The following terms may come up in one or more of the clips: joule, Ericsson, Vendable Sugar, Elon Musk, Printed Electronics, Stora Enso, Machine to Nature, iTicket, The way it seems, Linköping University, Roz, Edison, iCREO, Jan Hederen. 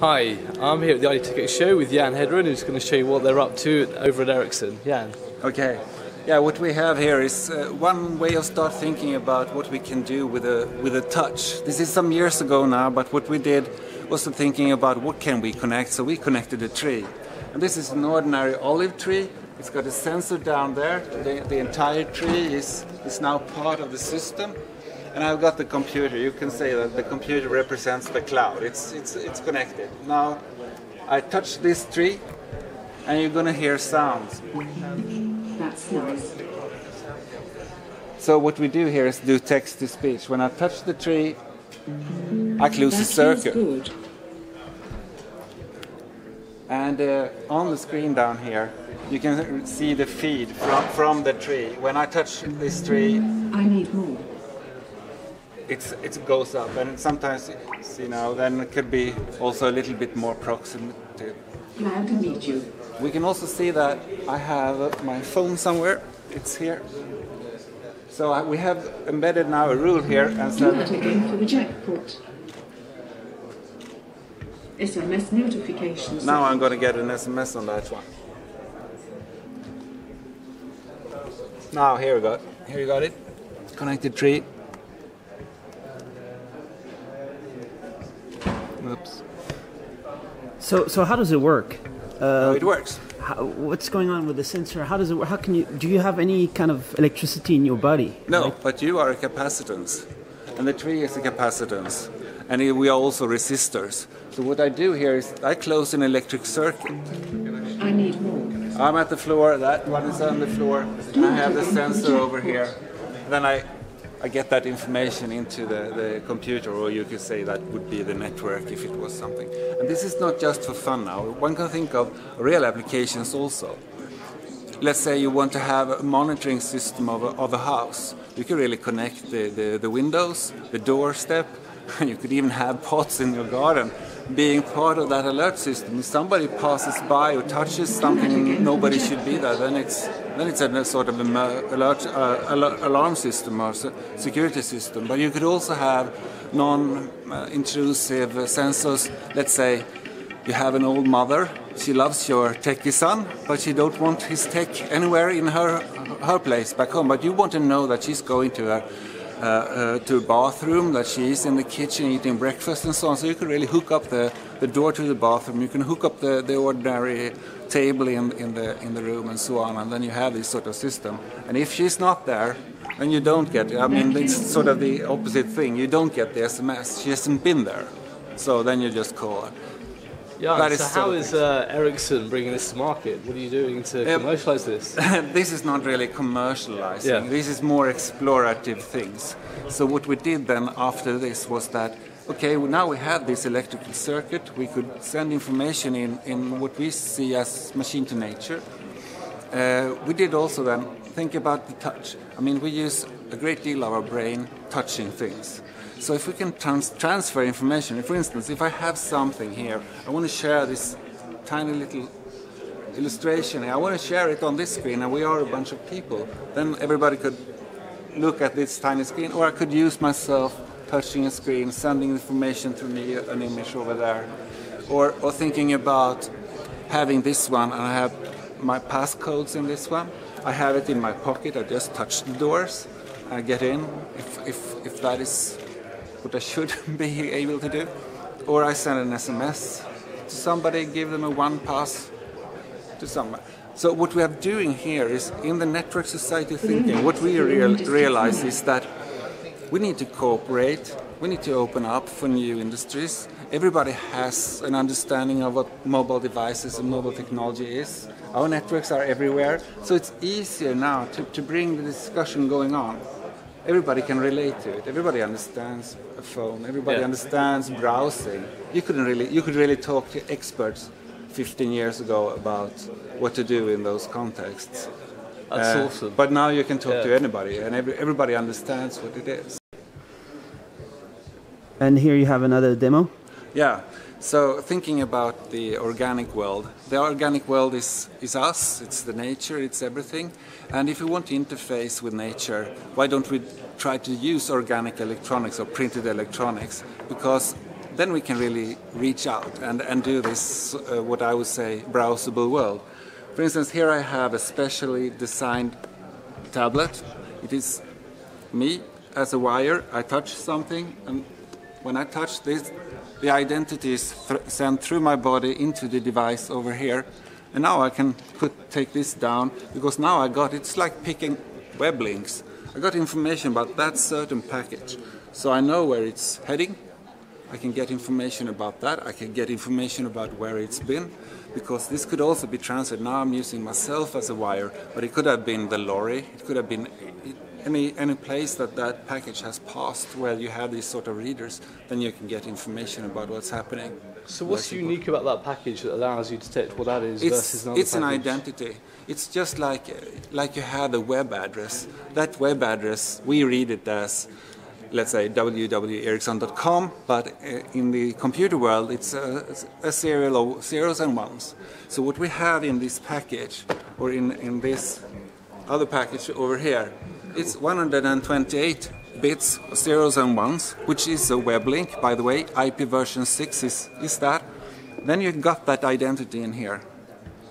Hi, I'm here at the iTicket show with Jan Hederen, who's going to show you what they're up to over at Ericsson. Jan. Okay. Yeah, what we have here is one way of start thinking about what we can do with a touch. This is some years ago now, but what we did was thinking about what can we connect. So we connected a tree. And this is an ordinary olive tree. It's got a sensor down there. The entire tree is now part of the system. And I've got the computer. You can say that the computer represents the cloud. It's connected. Now I touch this tree and you're gonna hear sounds. That's nice. So what we do here is do text to speech. When I touch the tree, I close the circuit. Good. And on the screen down here, you can see the feed from the tree. When I touch this tree, I need more. It goes up, and sometimes it's, then it could be also a little bit more proximate. Glad to meet you. We can also see that I have my phone somewhere. It's here. So we have embedded now a rule here, and so do that again for the jackpot. SMS notifications. Now I'm going to get an SMS on that one. Now here we got it. Connected tree. Oops. So how does it work? It works. What's going on with the sensor? How does it work? Do you have any kind of electricity in your body? No, right? But you are a capacitance, and the tree is a capacitance, and we are also resistors. So what I do here is I close an electric circuit. I need more. I'm at the floor. That one is on the floor, and I have the sensor over here. And then I get that information into the computer, or you could say that would be the network if it was something. And this is not just for fun now. One can think of real applications also. Let's say you want to have a monitoring system of a house. You can really connect the windows, the doorstep, and you could even have pots in your garden. Being part of that alert system, if somebody passes by or touches something, nobody should be there, then it's a sort of alarm system or security system. But you could also have non-intrusive sensors. Let's say you have an old mother, she loves your techie son, but she don't want his tech anywhere in her place back home. But you want to know that she's going to her to a bathroom, that she is in the kitchen eating breakfast and so on. So you can really hook up the door to the bathroom. You can hook up the ordinary table in the room and so on. And then you have this sort of system. And if she's not there, then you don't get it. I mean, it's sort of the opposite thing. You don't get the SMS. She hasn't been there. So then you just call her. Yeah, so how is Ericsson bringing this to market? What are you doing to commercialize this? This is not really commercializing. Yeah. This is more explorative things. So what we did then after this was that, okay, well now we have this electrical circuit. We could send information in what we see as machine to nature. We did also then think about the touch. I mean, we use a great deal of our brain touching things. So if we can transfer information, for instance, if I have something here, I want to share this tiny little illustration here. I want to share it on this screen, and we are a bunch of people. Then everybody could look at this tiny screen, or I could use myself touching a screen, sending information to me, an image over there, or thinking about having this one, and I have my passcodes in this one. I have it in my pocket. I just touch the doors. I get in if that is what I should be able to do, or I send an SMS to somebody, give them a one pass to somebody. So what we are doing here is, in the network society thinking, what we realize is that we need to cooperate, we need to open up for new industries. Everybody has an understanding of what mobile devices and mobile technology is. Our networks are everywhere, so it's easier now to bring the discussion going on. Everybody can relate to it. Everybody understands a phone. Everybody understands browsing. You could really talk to experts 15 years ago about what to do in those contexts. That's awesome. But now you can talk to anybody, and everybody understands what it is. And here you have another demo. Yeah. So thinking about the organic world. The organic world is us, it's the nature, it's everything. And if we want to interface with nature, why don't we try to use organic electronics or printed electronics? Because then we can really reach out and do this, what I would say, browsable world. For instance, here I have a specially designed tablet. It is me as a wire. I touch something, and when I touch this, the identity is sent through my body into the device over here. And now I can take this down, because now I got, it's like picking web links. I got information about that certain package. So I know where it's heading. I can get information about that. I can get information about where it's been, because this could also be transferred. Now I'm using myself as a wire, but it could have been the lorry. It could have been any place that package has passed, where you have these sort of readers. Then you can get information about what's happening. So what's unique about that package that allows you to detect what that is versus another package? It's an identity. It's just like you have a web address. That web address, we read it as, let's say, www.ericsson.com, but in the computer world it's a serial of zeros and ones. So what we have in this package, or in this other package over here, it's 128 bits, zeros and ones, which is a web link, by the way. IP version 6 is that. Then you got that identity in here,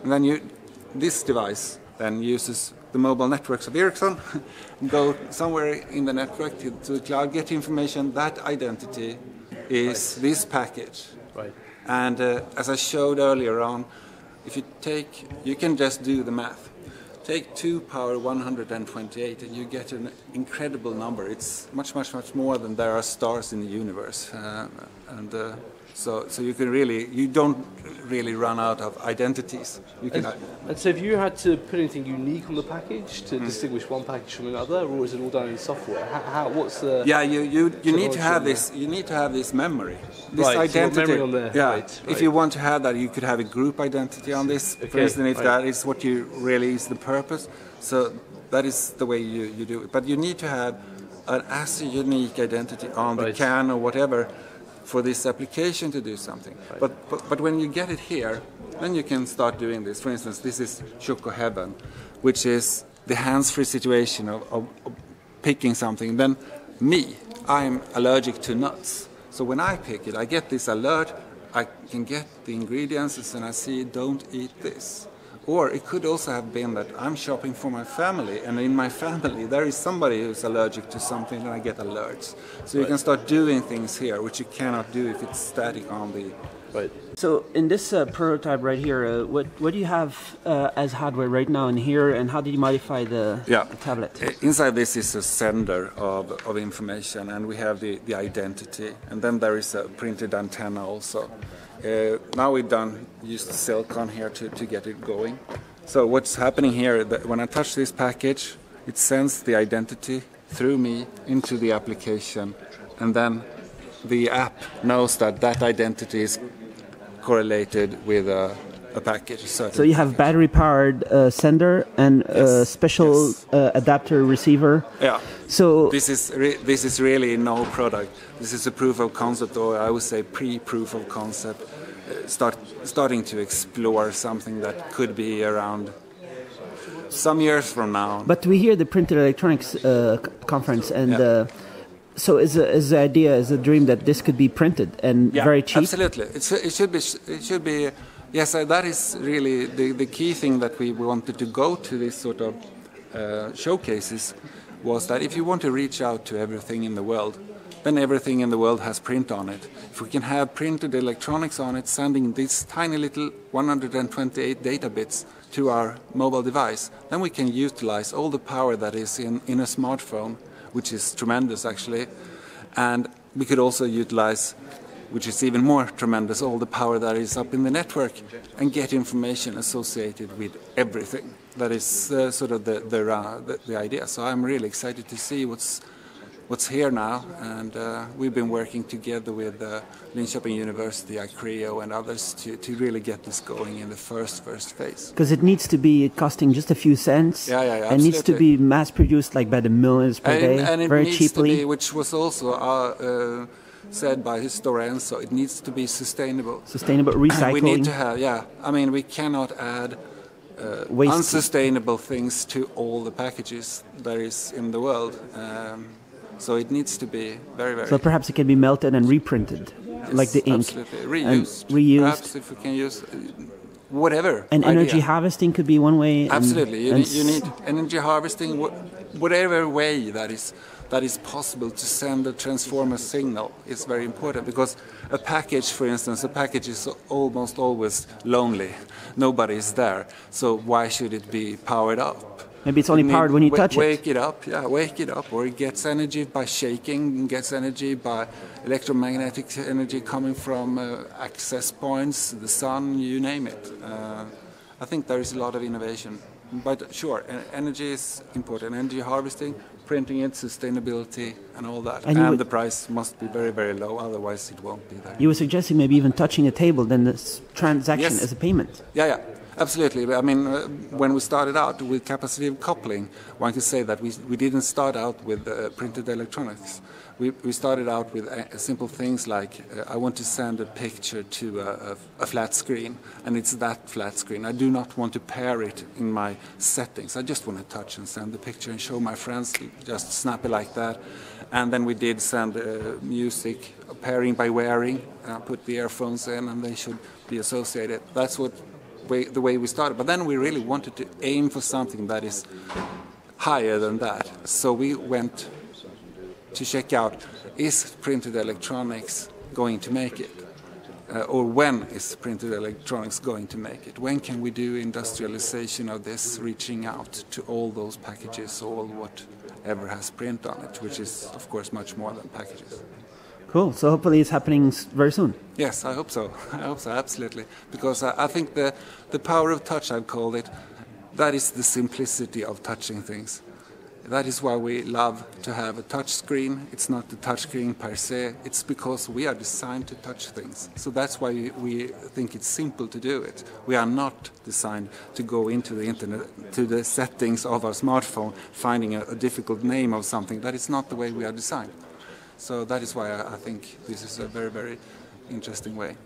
and then this device then uses the mobile networks of Ericsson, go somewhere in the network to the cloud, get information. That identity is this package. Right. And as I showed earlier on, if you can just do the math. Take 2^128 and you get an incredible number. It's much, much, much more than there are stars in the universe. So you can really, you don't really run out of identities. You can and so have you had to put anything unique on the package to distinguish one package from another, or is it all done in software? What's the? Yeah, you need to have this. You need to have this memory, this identity. So memory on there. Yeah, if you want to have that, you could have a group identity on this. Okay. For instance, if that is what you really is the purpose, so that is the way you do it. But you need to have an as unique identity on the can or whatever, for this application to do something. Right. But when you get it here, then you can start doing this. For instance, this is Choco Heaven, which is the hands-free situation of picking something. Then me, I'm allergic to nuts. So when I pick it, I get this alert. I can get the ingredients and I see, don't eat this. Or it could also have been that I'm shopping for my family, and in my family there is somebody who's allergic to something, and I get alerts. So you can start doing things here, which you cannot do if it's static on the... Right. So in this prototype right here, what do you have as hardware right now in here, and how did you modify the tablet? Inside this is a sender of information, and we have the identity, and then there is a printed antenna also. Now we've used silicon here to get it going. So what's happening here, when I touch this package, it sends the identity through me into the application, and then the app knows that identity is correlated with a package. So you have battery-powered sender and a special adapter receiver. Yeah. So this is really no product. This is a proof of concept, or I would say pre-proof of concept. Starting to explore something that could be around some years from now. But we hear the printed electronics conference, and so is the idea, is the dream that this could be printed and very cheap? Absolutely, it should be. Yes, that is really the key thing that we wanted to go to this sort of showcases, was that if you want to reach out to everything in the world, then everything in the world has print on it. If we can have printed electronics on it, sending these tiny little 128 data bits to our mobile device, then we can utilize all the power that is in a smartphone, which is tremendous actually, and we could also utilize, which is even more tremendous, all the power that is up in the network, and get information associated with everything. That is sort of the idea. So I'm really excited to see what's here now, and we've been working together with Linköping University, iCREO and others to really get this going in the first phase. Because it needs to be costing just a few cents, it needs to be mass-produced like by the millions per day, very cheaply. Which was also our... said by Stora Enso, it needs to be sustainable. Sustainable recycling. We need to have, I mean, we cannot add unsustainable things to all the packages there is in the world. So it needs to be very, very... So perhaps it can be melted and reprinted. yes, like the ink. Absolutely. Reused. Perhaps if we can use whatever. And energy harvesting could be one way. Absolutely. You need energy harvesting, whatever way that is possible to send a transformer signal is very important, because a package, for instance, a package is almost always lonely. Nobody is there. So why should it be powered up? Maybe it's only powered when you touch it. Wake it up, yeah, wake it up. Or it gets energy by shaking, it gets energy by electromagnetic energy coming from access points, the sun, you name it. I think there is a lot of innovation. But sure, energy is important. Energy harvesting, printing it, sustainability, and all that. And the price must be very, very low, otherwise it won't be there. You were suggesting maybe even touching a table, then this transaction is a payment. Yeah. Absolutely. I mean, when we started out with capacitive coupling, one could say that we didn't start out with printed electronics. We started out with simple things like I want to send a picture to a flat screen, and it's that flat screen. I do not want to pair it in my settings. I just want to touch and send the picture and show my friends, just snap it like that. And then we did send music, pairing by wearing, put the earphones in, and they should be associated. That's the way we started, but then we really wanted to aim for something that is higher than that. So we went to check out, is printed electronics going to make it? Or when is printed electronics going to make it? When can we do industrialization of this, reaching out to all those packages, all whatever has print on it, which is, of course, much more than packages. Cool. So hopefully it's happening very soon. Yes, I hope so. I hope so, absolutely. Because I think the power of touch, I've called it, that is the simplicity of touching things. That is why we love to have a touch screen. It's not the touch screen per se. It's because we are designed to touch things. So that's why we think it's simple to do it. We are not designed to go into the internet, to the settings of our smartphone, finding a difficult name of something. That is not the way we are designed. So that is why I think this is a very, very interesting way.